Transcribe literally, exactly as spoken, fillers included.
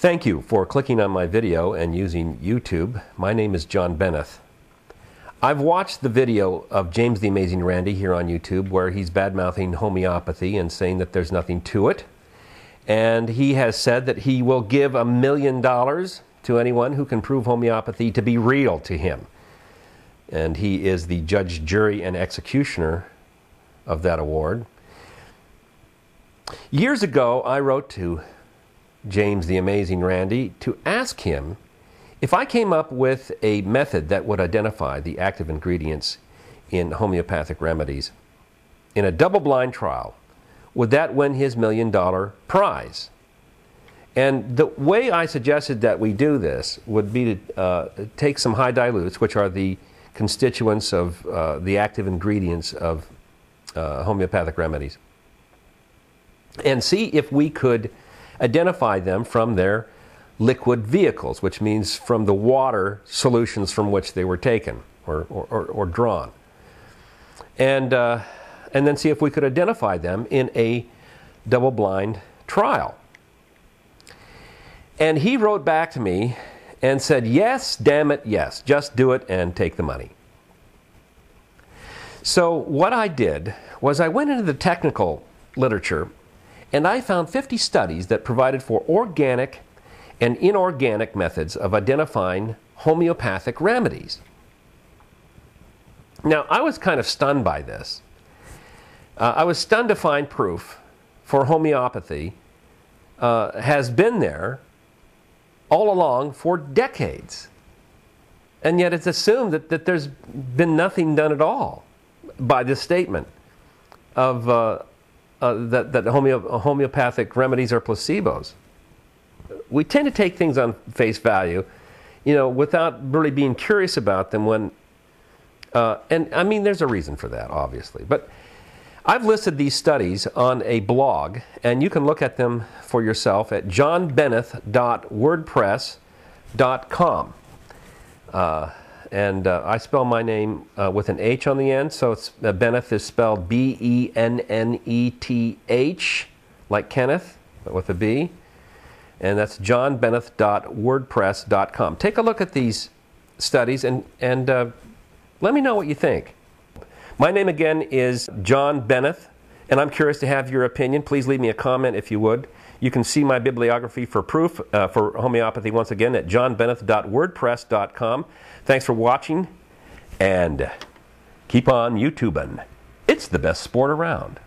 Thank you for clicking on my video and using YouTube. My name is John Benneth. I've watched the video of James the Amazing Randi here on YouTube where he's bad-mouthing homeopathy and saying that there's nothing to it. And he has said that he will give a million dollars to anyone who can prove homeopathy to be real to him. And he is the judge, jury, and executioner of that award. Years ago, I wrote to James the Amazing Randi to ask him if I came up with a method that would identify the active ingredients in homeopathic remedies in a double-blind trial, would that win his million-dollar prize? And the way I suggested that we do this would be to uh, take some high dilutes, which are the constituents of uh, the active ingredients of uh, homeopathic remedies, and see if we could identify them from their liquid vehicles, which means from the water solutions from which they were taken or, or, or drawn. And, uh, and then see if we could identify them in a double-blind trial. And he wrote back to me and said, yes, damn it, yes, just do it and take the money. So what I did was I went into the technical literature and I found fifty studies that provided for organic and inorganic methods of identifying homeopathic remedies. Now, I was kind of stunned by this. Uh, I was stunned to find proof for homeopathy uh, has been there all along for decades. And yet it's assumed that, that there's been nothing done at all by this statement of uh, uh, that, that homeo- homeopathic remedies are placebos. We tend to take things on face value, you know, without really being curious about them when, uh, and I mean, there's a reason for that, obviously. But I've listed these studies on a blog, and you can look at them for yourself at john benneth dot wordpress dot com. Uh, and uh, I spell my name uh, with an H on the end, so it's, uh, Benneth is spelled B E N N E T H, like Kenneth, but with a B. And that's john benneth dot wordpress dot com. Take a look at these studies and, and uh, let me know what you think. My name again is John Benneth, and I'm curious to have your opinion. Please leave me a comment if you would. You can see my bibliography for proof uh, for homeopathy once again at john benneth dot wordpress dot com. Thanks for watching, and keep on YouTubing. It's the best sport around.